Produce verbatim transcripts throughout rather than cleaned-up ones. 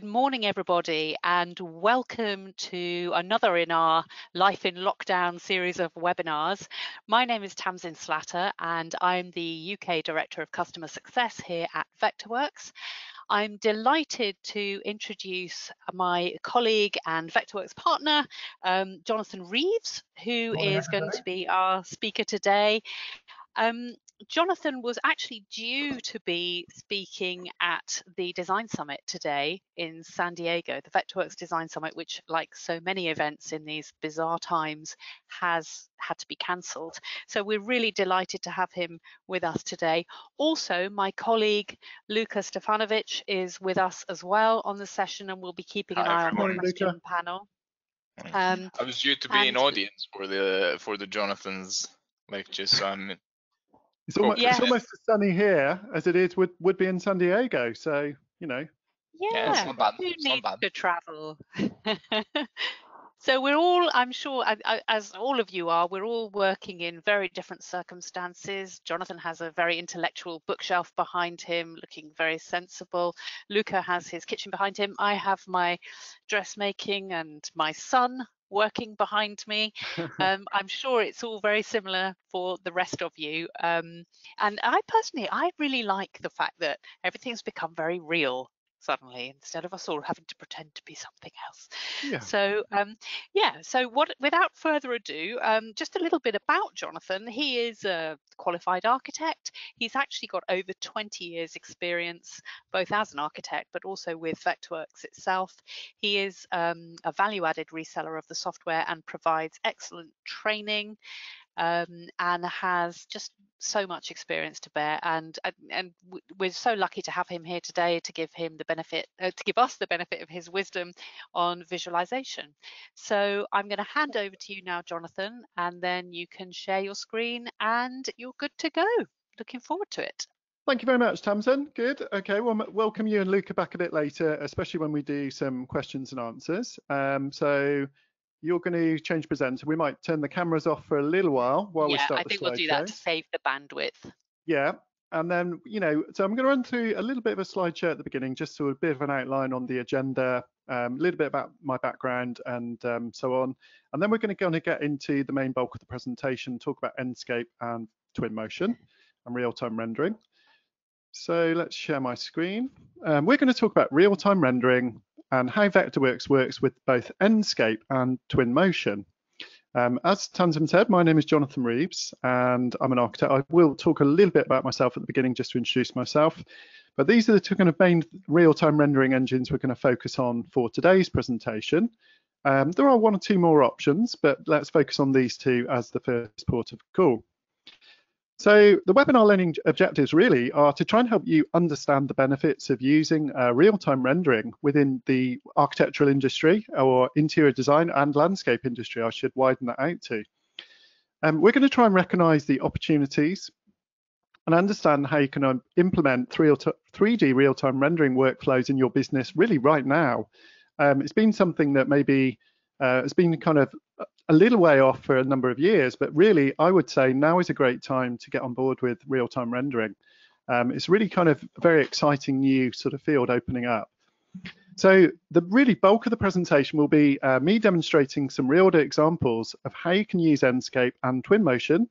Good morning, everybody, and welcome to another in our Life in Lockdown series of webinars. My name is Tamsin Slatter, and I'm the U K Director of Customer Success here at Vectorworks. I'm delighted to introduce my colleague and Vectorworks partner, um, Jonathan Reeves, who morning, is going to be our speaker today. Um, Jonathan was actually due to be speaking at the Design Summit today in San Diego, the Vectorworks Design Summit, which, like so many events in these bizarre times, has had to be cancelled. So we're really delighted to have him with us today. Also, my colleague Luca Stefanovic is with us as well on the session, and we'll be keeping an Hi, eye on the question Luca. panel. Um, I was due to be in audience for the for the Jonathan's lecture, so I'm It's almost, yeah. it's almost as sunny here as it is would, would be in San Diego, so, you know. Yeah, yeah it's not bad. Who it's needs not bad. to travel? So we're all, I'm sure, as all of you are, we're all working in very different circumstances. Jonathan has a very intellectual bookshelf behind him, looking very sensible. Luca has his kitchen behind him. I have my dressmaking and my son working behind me. um, I'm sure it's all very similar for the rest of you, um, and I personally I really like the fact that everything's become very real suddenly, instead of us all having to pretend to be something else. Yeah. So um, yeah, so what, without further ado, um, just a little bit about Jonathan. He is a qualified architect. He's actually got over twenty years experience, both as an architect, but also with Vectorworks itself. He is um, a value-added reseller of the software and provides excellent training, um, and has just so much experience to bear, and and we're so lucky to have him here today to give him the benefit uh, to give us the benefit of his wisdom on visualization. So I'm going to hand over to you now, Jonathan, and then you can share your screen and you're good to go. Looking forward to it. Thank you very much, Tamsin. Good. Okay, well, welcome you and Luca back a bit later, especially when we do some questions and answers. Um so you're going to change presenter. We might turn the cameras off for a little while while yeah, we start the slideshow. Yeah, I think we'll do that to save the bandwidth. Yeah, and then, you know, so I'm going to run through a little bit of a slideshow at the beginning, just sort of a bit of an outline on the agenda, um, a little bit about my background and um, so on. And then we're going to kind of get into the main bulk of the presentation, talk about Enscape and Twinmotion and real-time rendering. So let's share my screen. Um, we're going to talk about real-time rendering and how Vectorworks works with both Enscape and Twinmotion. Um, as Tamsin said, my name is Jonathan Reeves and I'm an architect. I will talk a little bit about myself at the beginning just to introduce myself, but these are the two kind of main real-time rendering engines we're going to focus on for today's presentation. Um, there are one or two more options, but let's focus on these two as the first port of call. So the webinar learning objectives really are to try and help you understand the benefits of using uh, real-time rendering within the architectural industry or interior design and landscape industry. I should widen that out to. Um, we're going to try and recognise the opportunities and understand how you can um, implement three D real-time rendering workflows in your business really right now. Um, it's been something that maybe uh, has been kind of a little way off for a number of years, but really I would say now is a great time to get on board with real-time rendering. Um, it's really kind of a very exciting new sort of field opening up. So the really bulk of the presentation will be uh, me demonstrating some real examples of how you can use Enscape and Twinmotion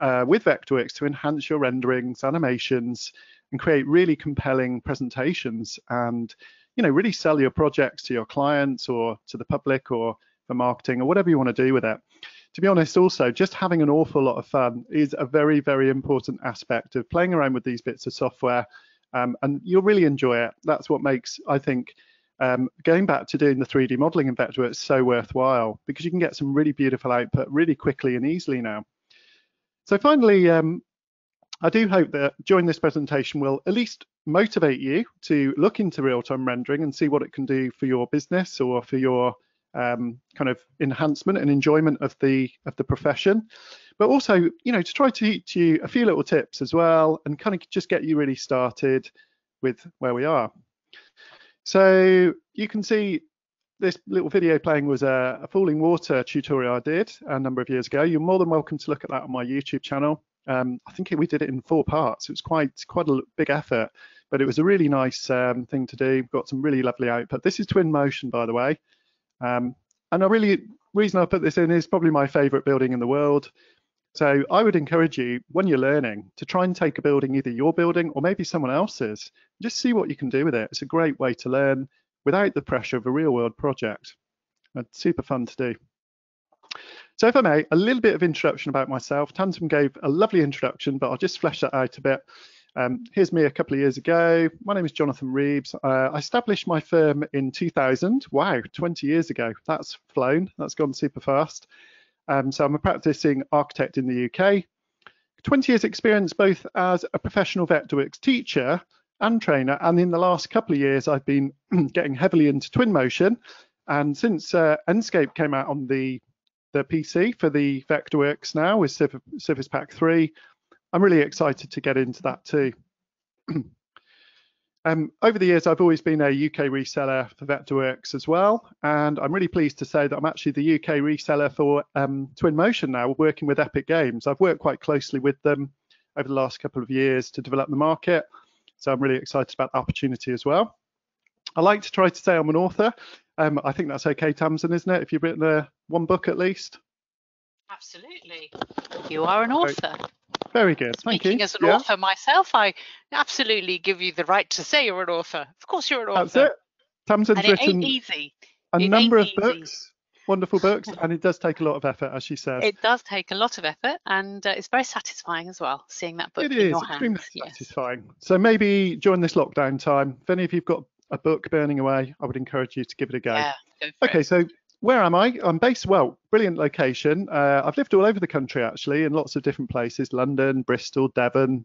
uh, with Vectorworks to enhance your renderings, animations, and create really compelling presentations and, you know, really sell your projects to your clients or to the public or for marketing or whatever you want to do with it. To be honest, also just having an awful lot of fun is a very, very important aspect of playing around with these bits of software, um, and you'll really enjoy it. That's what makes, I think, um, going back to doing the three D modeling in Vectorworks so worthwhile, because you can get some really beautiful output really quickly and easily now. So finally, um, I do hope that during this presentation will at least motivate you to look into real-time rendering and see what it can do for your business or for your Um, kind of enhancement and enjoyment of the of the profession, but also, you know, to try to teach you a few little tips as well and kind of just get you really started with where we are. So you can see this little video playing was a, a falling water tutorial I did a number of years ago. You're more than welcome to look at that on my YouTube channel. Um, I think we did it in four parts. It was quite quite a big effort, but it was a really nice um, thing to do. We've got some really lovely output. This is Twinmotion, by the way. Um, and I really, reason I put this in is probably my favorite building in the world. So I would encourage you, when you're learning, to try and take a building, either your building or maybe someone else's, just see what you can do with it. It's a great way to learn without the pressure of a real world project. It's super fun to do. So if I may, a little bit of introduction about myself. Tamsin gave a lovely introduction, but I'll just flesh that out a bit. Um, here's me a couple of years ago. My name is Jonathan Reeves. Uh, I established my firm in two thousand. Wow, twenty years ago. That's flown. That's gone super fast. Um, so I'm a practicing architect in the U K. twenty years experience both as a professional Vectorworks teacher and trainer. And in the last couple of years, I've been getting heavily into Twinmotion. And since uh, Enscape came out on the the P C for the Vectorworks now with Service Pack three. I'm really excited to get into that too. um, over the years, I've always been a U K reseller for Vectorworks as well. And I'm really pleased to say that I'm actually the U K reseller for um, Twinmotion now, working with Epic Games. I've worked quite closely with them over the last couple of years to develop the market. So I'm really excited about the opportunity as well. I like to try to say I'm an author. Um, I think that's okay, Tamsin, isn't it? If you've written a, one book at least. Absolutely. You are an author. Very good. Thank Speaking you. Speaking as an yeah. author myself, I absolutely give you the right to say you're an author. Of course you're an author. That's it. Tamsin's and it written ain't easy. a it number of easy. books, wonderful books, and it does take a lot of effort, as she says. It does take a lot of effort, and uh, it's very satisfying as well, seeing that book it in is, your hands. It is, yes. satisfying. So maybe during this lockdown time, if any of you've got a book burning away, I would encourage you to give it a go. Yeah, go for okay, it. so where am I? I'm based, well, brilliant location. Uh, I've lived all over the country, actually, in lots of different places, London, Bristol, Devon,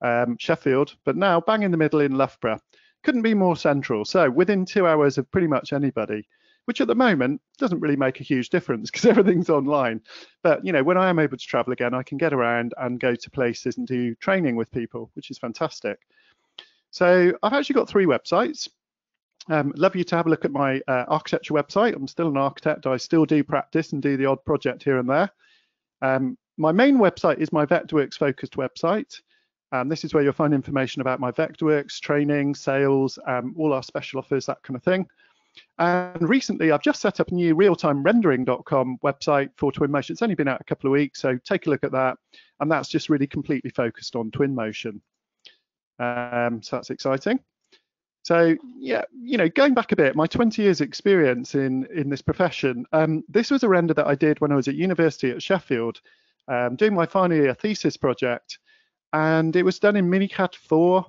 um, Sheffield, but now bang in the middle in Loughborough. Couldn't be more central. So within two hours of pretty much anybody, which at the moment doesn't really make a huge difference because everything's online. But, you know, when I am able to travel again, I can get around and go to places and do training with people, which is fantastic. So I've actually got three websites. Um, love you to have a look at my uh, architecture website. I'm still an architect. I still do practice and do the odd project here and there. Um, my main website is my Vectorworks focused website. Um, this is where you'll find information about my Vectorworks, training, sales, um, all our special offers, that kind of thing. And recently, I've just set up a new real time rendering dot com website for Twinmotion. It's only been out a couple of weeks, so take a look at that. And that's just really completely focused on Twinmotion. Um, so that's exciting. So yeah, you know, going back a bit, my twenty years experience in, in this profession, um, this was a render that I did when I was at university at Sheffield, um, doing my final year thesis project, and it was done in MiniCAD four,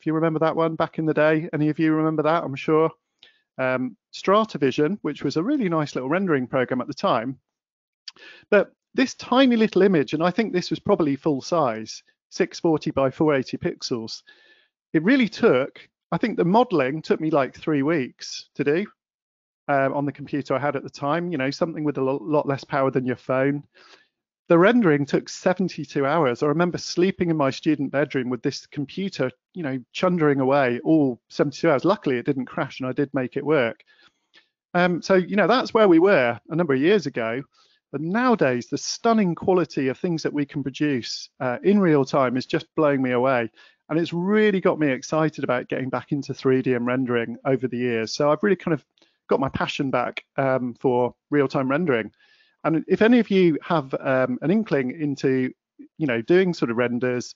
if you remember that one back in the day. Any of you remember that, I'm sure. Um, StrataVision, which was a really nice little rendering program at the time. But this tiny little image, and I think this was probably full size, six forty by four eighty pixels, it really took, I think the modeling took me like three weeks to do um, on the computer I had at the time, you know, something with a lot less power than your phone. The rendering took seventy-two hours. I remember sleeping in my student bedroom with this computer, you know, chundering away all seventy-two hours. Luckily, it didn't crash and I did make it work. Um, so, you know, that's where we were a number of years ago. But nowadays, the stunning quality of things that we can produce uh, in real time is just blowing me away. And it's really got me excited about getting back into three D and rendering over the years. So I've really kind of got my passion back um, for real-time rendering. And if any of you have um, an inkling into, you know, doing sort of renders,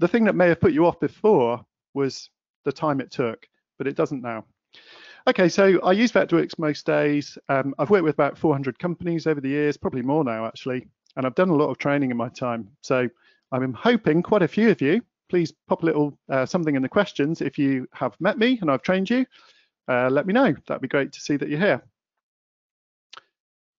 the thing that may have put you off before was the time it took, but it doesn't now. Okay, so I use Vectorworks most days. Um, I've worked with about four hundred companies over the years, probably more now actually, and I've done a lot of training in my time. So I'm hoping quite a few of you, please pop a little uh, something in the questions. If you have met me and I've trained you, uh, let me know. That'd be great to see that you're here.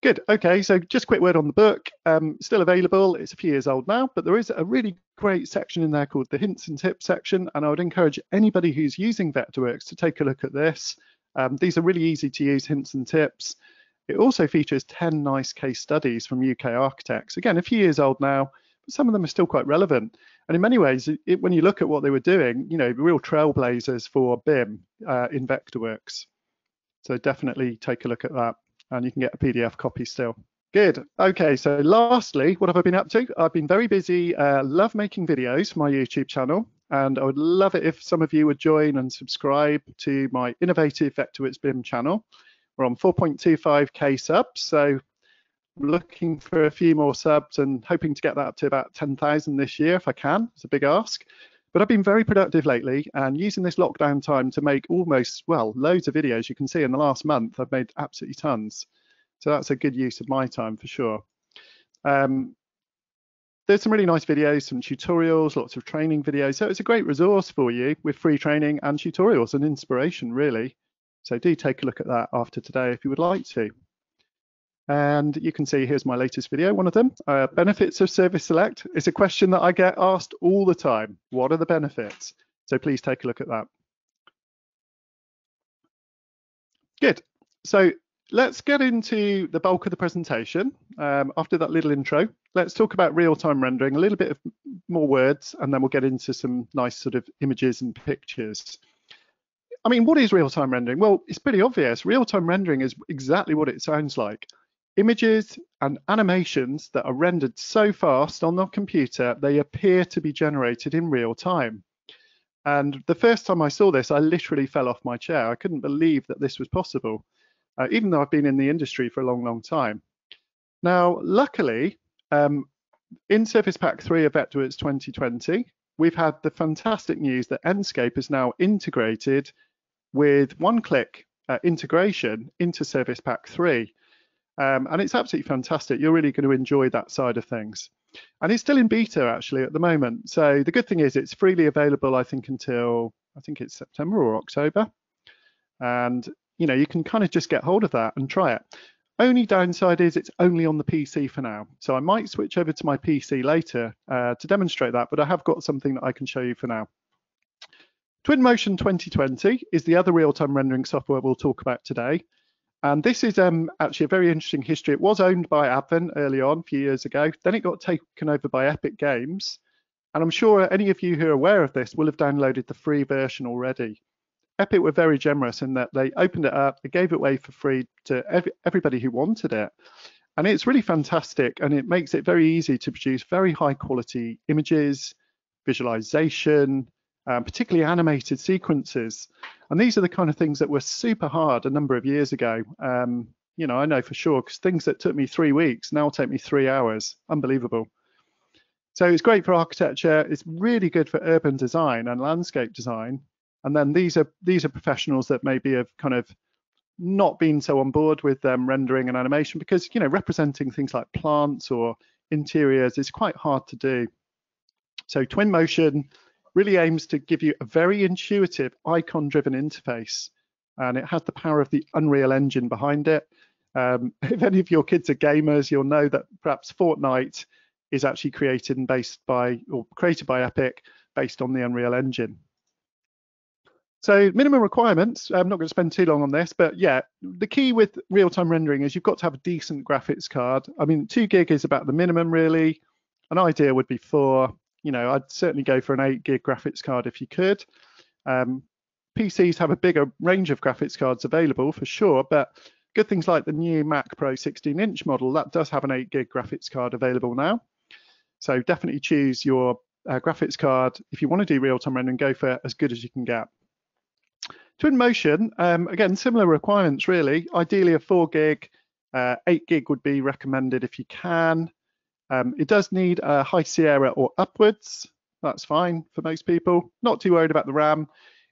Good, okay, so just a quick word on the book. Um, still available, it's a few years old now, but there is a really great section in there called the hints and tips section, and I would encourage anybody who's using Vectorworks to take a look at this. Um, these are really easy to use hints and tips. It also features ten nice case studies from U K architects. Again, a few years old now, but some of them are still quite relevant. And in many ways, it, when you look at what they were doing, you know, real trailblazers for B I M uh, in Vectorworks. So definitely take a look at that, and you can get a P D F copy still. Good. Okay, so lastly, what have I been up to? I've been very busy, uh, love making videos for my YouTube channel, and I would love it if some of you would join and subscribe to my innovative Vectorworks B I M channel. We're on four point two five K subs, so I'm looking for a few more subs and hoping to get that up to about ten thousand this year if I can. It's a big ask. But I've been very productive lately and using this lockdown time to make almost, well, loads of videos. You can see in the last month, I've made absolutely tons. So that's a good use of my time for sure. Um, there's some really nice videos, some tutorials, lots of training videos. So it's a great resource for you with free training and tutorials and inspiration, really. So do take a look at that after today if you would like to. And you can see here's my latest video, one of them, uh, benefits of Service Select. It's a question that I get asked all the time. What are the benefits? So please take a look at that. Good. So let's get into the bulk of the presentation. Um, after that little intro, let's talk about real-time rendering, a little bit of more words, and then we'll get into some nice sort of images and pictures. I mean, what is real-time rendering? Well, it's pretty obvious. Real-time rendering is exactly what it sounds like. Images and animations that are rendered so fast on the computer, they appear to be generated in real time. And the first time I saw this, I literally fell off my chair. I couldn't believe that this was possible, uh, even though I've been in the industry for a long, long time. Now, luckily, um, in Service Pack three of Vectorworks twenty twenty, we've had the fantastic news that Enscape is now integrated with one-click uh, integration into Service Pack three. Um, and it's absolutely fantastic. You're really going to enjoy that side of things. And it's still in beta, actually, at the moment. So the good thing is it's freely available, I think, until I think it's September or October. And, you know, you can kind of just get hold of that and try it. Only downside is it's only on the P C for now. So I might switch over to my P C later uh, to demonstrate that. But I have got something that I can show you for now. Twinmotion twenty twenty is the other real-time rendering software we'll talk about today. And this is um, actually a very interesting history. It was owned by Advent early on, a few years ago. Then it got taken over by Epic Games. And I'm sure any of you who are aware of this will have downloaded the free version already. Epic were very generous in that they opened it up, they gave it away for free to ev everybody who wanted it. And it's really fantastic. And it makes it very easy to produce very high quality images, visualization, Um, particularly animated sequences. And these are the kind of things that were super hard a number of years ago. Um, you know, I know for sure, because things that took me three weeks now take me three hours. Unbelievable. So it's great for architecture. It's really good for urban design and landscape design. And then these are these are professionals that maybe have kind of not been so on board with um, rendering and animation because, you know, representing things like plants or interiors is quite hard to do. So Twinmotion really aims to give you a very intuitive icon-driven interface, and it has the power of the Unreal Engine behind it. Um, if any of your kids are gamers, you'll know that perhaps Fortnite is actually created and based by, or created by Epic, based on the Unreal Engine. So minimum requirements, I'm not going to spend too long on this, but yeah, the key with real-time rendering is you've got to have a decent graphics card. I mean, two gig is about the minimum, really. An idea would be four. You know, I'd certainly go for an eight gig graphics card if you could. Um, P Cs have a bigger range of graphics cards available for sure, but good things like the new Mac Pro sixteen inch model, that does have an eight gig graphics card available now. So definitely choose your uh, graphics card. If you want to do real-time rendering, go for as good as you can get. Twinmotion, um, again, similar requirements really. Ideally a four gig, uh, eight gig would be recommended if you can. Um, it does need a High Sierra or upwards. That's fine for most people. Not too worried about the RAM.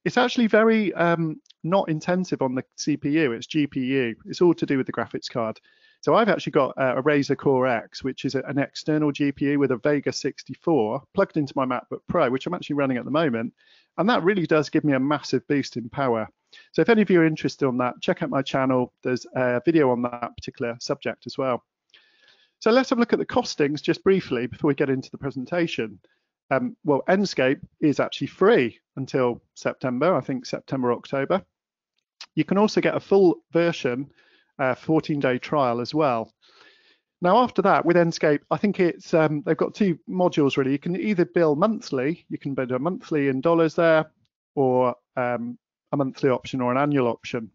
It's actually very um, not intensive on the C P U. It's G P U. It's all to do with the graphics card. So I've actually got a Razer Core X, which is an external G P U with a Vega sixty-four plugged into my MacBook Pro, which I'm actually running at the moment. And that really does give me a massive boost in power. So if any of you are interested on that, check out my channel. There's a video on that particular subject as well. So let's have a look at the costings just briefly before we get into the presentation. Um, well, Enscape is actually free until September, I think September, October. You can also get a full version, uh, fourteen day trial as well. Now, after that, with Enscape, I think it's um, they've got two modules really. You can either bill monthly, you can bill a monthly in dollars there, or um, a monthly option or an annual option.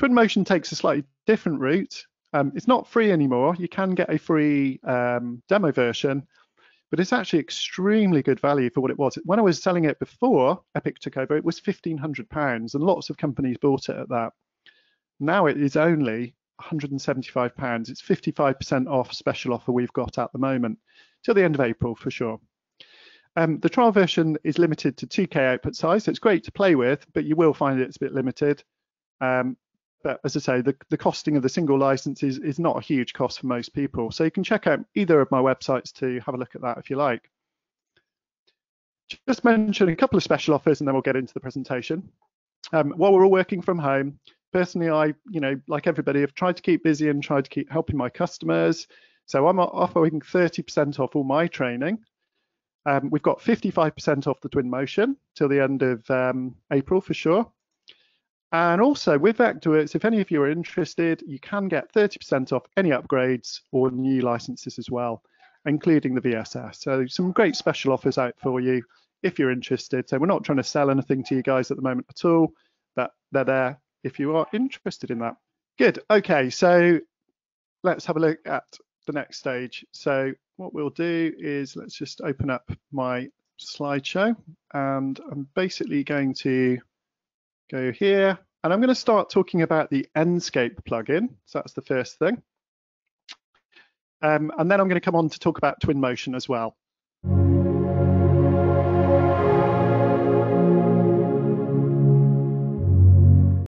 Twinmotion takes a slightly different route. Um, it's not free anymore. You can get a free um, demo version, but it's actually extremely good value for what it was. When I was selling it before Epic took over, it was fifteen hundred pounds, and lots of companies bought it at that. Now it is only one hundred and seventy-five pounds. It's fifty-five percent off special offer we've got at the moment, till the end of April for sure. Um, the trial version is limited to two K output size, so it's great to play with, but you will find it's a bit limited. Um, but as I say, the, the costing of the single license is, is not a huge cost for most people. So you can check out either of my websites to have a look at that if you like. Just mention a couple of special offers and then we'll get into the presentation. Um, while we're all working from home, personally, I, you know, like everybody, have tried to keep busy and tried to keep helping my customers. So I'm offering thirty percent off all my training. Um, we've got fifty-five percent off the Twinmotion till the end of um, April for sure. And also with Vectorworks, if any of you are interested, you can get thirty percent off any upgrades or new licenses as well, including the V S S. So some great special offers out for you if you're interested. So we're not trying to sell anything to you guys at the moment at all, but they're there if you are interested in that. Good, okay, so let's have a look at the next stage. So what we'll do is let's just open up my slideshow, and I'm basically going to go here and I'm going to start talking about the Enscape plugin. So that's the first thing. Um, and then I'm going to come on to talk about Twinmotion as well.